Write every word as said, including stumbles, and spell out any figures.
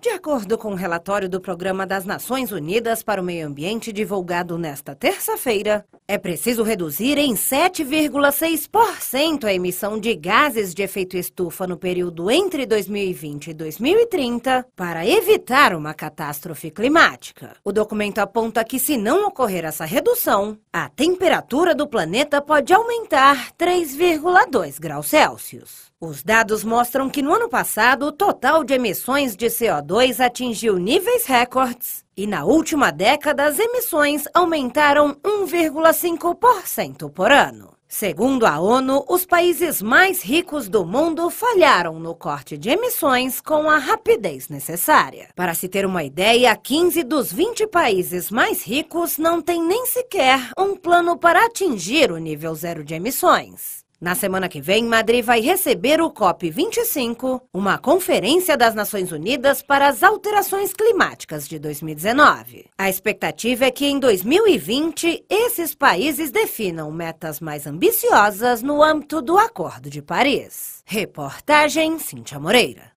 De acordo com o relatório do Programa das Nações Unidas para o Meio Ambiente, divulgado nesta terça-feira, é preciso reduzir em sete vírgula seis por cento a emissão de gases de efeito estufa no período entre dois mil e vinte e dois mil e trinta para evitar uma catástrofe climática. O documento aponta que, se não ocorrer essa redução, a temperatura do planeta pode aumentar três vírgula dois graus Celsius. Os dados mostram que no ano passado o total de emissões de C O dois atingiu níveis recordes e na última década as emissões aumentaram um vírgula cinco por cento por ano. Segundo a ONU, os países mais ricos do mundo falharam no corte de emissões com a rapidez necessária. Para se ter uma ideia, quinze dos vinte países mais ricos não têm nem sequer um plano para atingir o nível zero de emissões. Na semana que vem, Madrid vai receber o COP vinte e cinco, uma conferência das Nações Unidas para as alterações climáticas de dois mil e dezenove. A expectativa é que em dois mil e vinte, esses países definam metas mais ambiciosas no âmbito do Acordo de Paris. Reportagem Cíntia Moreira.